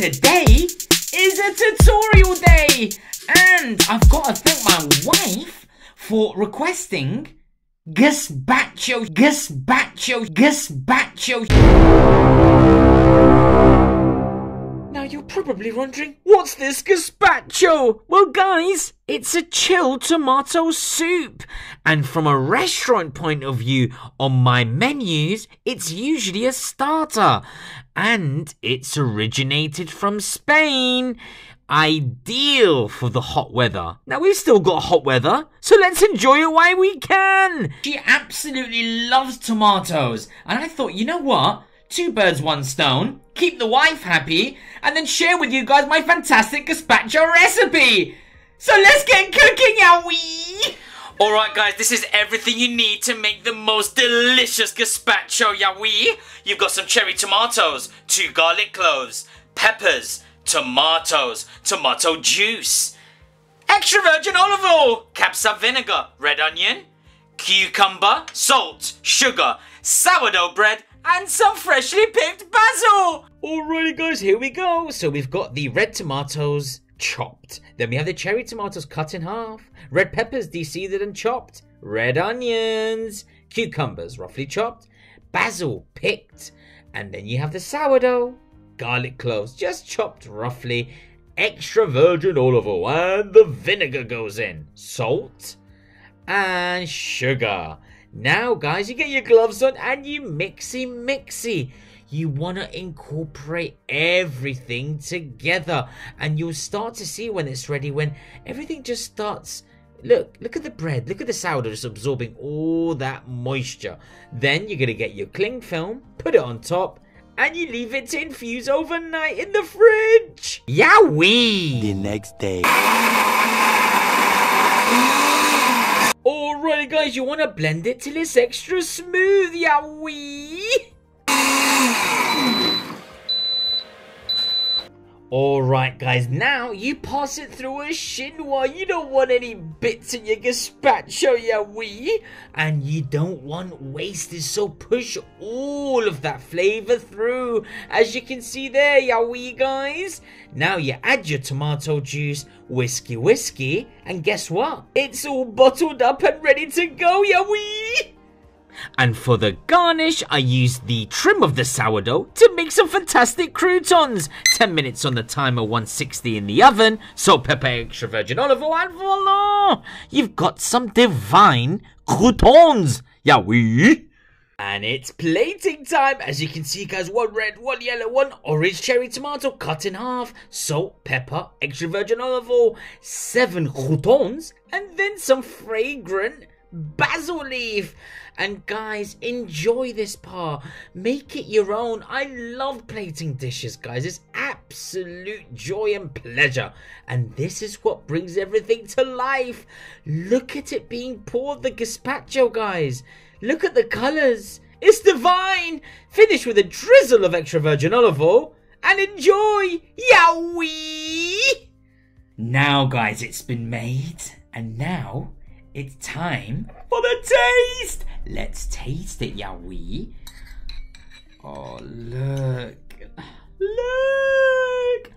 Today is a tutorial day, and I've got to thank my wife for requesting gazpacho, Now you're probably wondering, what's this gazpacho? Well guys, it's a chilled tomato soup. And from a restaurant point of view, on my menus, it's usually a starter. And it's originated from Spain. Ideal for the hot weather. Now we've still got hot weather, so let's enjoy it while we can. She absolutely loves tomatoes. And I thought, you know what? Two birds, one stone. Keep the wife happy, and then share with you guys my fantastic gazpacho recipe. So let's get cooking, are we? Alright guys, this is everything you need to make the most delicious gazpacho, yaoi. You've got some cherry tomatoes, 2 garlic cloves, peppers, tomatoes, tomato juice, extra virgin olive oil, capsa vinegar, red onion, cucumber, salt, sugar, sourdough bread, and some freshly picked basil. Alrighty guys, here we go. So we've got the red tomatoes chopped. Then we have the cherry tomatoes cut in half, red peppers de-seeded and chopped, red onions, cucumbers roughly chopped, basil picked, and then you have the sourdough, garlic cloves just chopped roughly, extra virgin olive oil, and the vinegar goes in, salt and sugar. Now guys, you get your gloves on and you mixy. You want to incorporate everything together, and you'll start to see when it's ready, when everything just starts. Look at the bread, look at the sourdough just absorbing all that moisture. Then you're going to get your cling film, put it on top, and you leave it to infuse overnight in the fridge. Yowie! The next day. Alright guys, you want to blend it till it's extra smooth, yowie! Alright guys, now you pass it through a chinois. You don't want any bits in your gazpacho, yaoi. And you don't want wasted, so push all of that flavour through. As you can see there, yaoi guys. Now you add your tomato juice, whiskey, and guess what? It's all bottled up and ready to go, yaoi. And for the garnish, I used the trim of the sourdough to make some fantastic croutons. 10 minutes on the timer, 160 in the oven, salt, pepper, extra virgin olive oil, and voila! You've got some divine croutons, yaoi! And it's plating time. As you can see, guys, one red, one yellow, one orange cherry tomato cut in half, salt, pepper, extra virgin olive oil, 7 croutons, and then some fragrant basil leaf. And guys, enjoy this part, make it your own. I love plating dishes, guys. It's absolute joy and pleasure, and this is what brings everything to life. Look at it being poured, the gazpacho, guys. Look at the colors, it's divine. Finish with a drizzle of extra virgin olive oil and enjoy, yaoi. Now guys, it's been made, and now it's time for the taste! Let's taste it, yaoi. Oh, look. Look!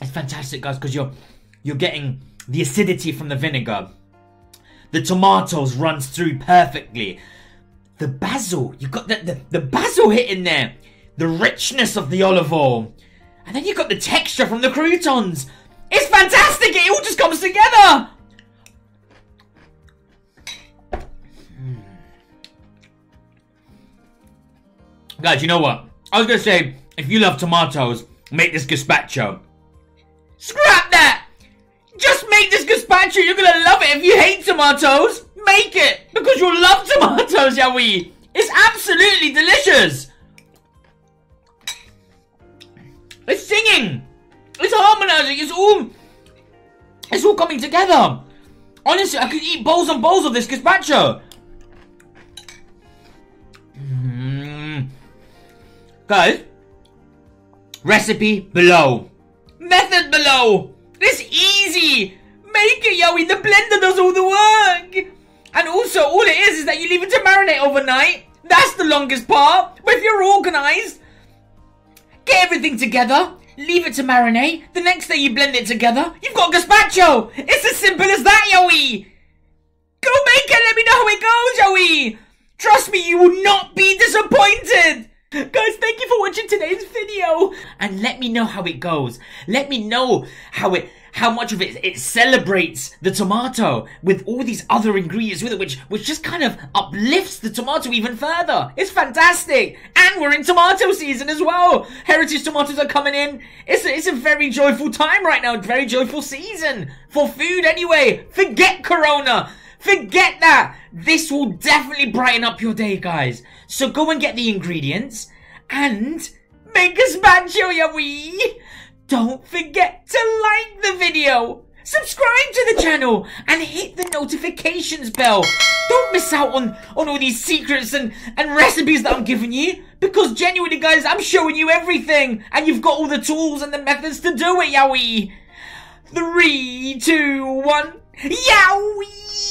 It's fantastic, guys, because you're getting the acidity from the vinegar. The tomatoes runs through perfectly. The basil, you've got the basil hit in there. The richness of the olive oil. And then you've got the texture from the croutons. It's fantastic. It all just comes together. Guys, you know what? I was going to say, if you love tomatoes, make this gazpacho. Scrap that. Just make this gazpacho. You're going to love it. If you hate tomatoes, make it. Because you'll love tomatoes, yaoi. It's absolutely delicious. It's singing, it's harmonizing, it's all coming together. Honestly, I could eat bowls and bowls of this gazpacho. Guys, recipe below, method below. It's easy, make it, yaoi. The blender does all the work. And also, all it is that you leave it to marinate overnight. That's the longest part. But if you're organised, get everything together, leave it to marinate. The next day you blend it together. You've got gazpacho. It's as simple as that, Yoey. Go make it. Let me know how it goes, Yoey. Trust me, you will not be disappointed. Guys, thank you for watching today's video. And let me know how it goes. Let me know how much of it celebrates the tomato with all these other ingredients with it, which just kind of uplifts the tomato even further. It's fantastic. And we're in tomato season as well. Heritage tomatoes are coming in. It's a very joyful time right now. Very joyful season for food anyway. Forget Corona. Forget that. This will definitely brighten up your day, guys. So go and get the ingredients and make gazpacho, Yoey. Don't forget to like the video, subscribe to the channel, and hit the notifications bell. Don't miss out on all these secrets and recipes that I'm giving you, because genuinely, guys, I'm showing you everything, and you've got all the tools and the methods to do it, Yoey. 3, 2, 1, Yoey!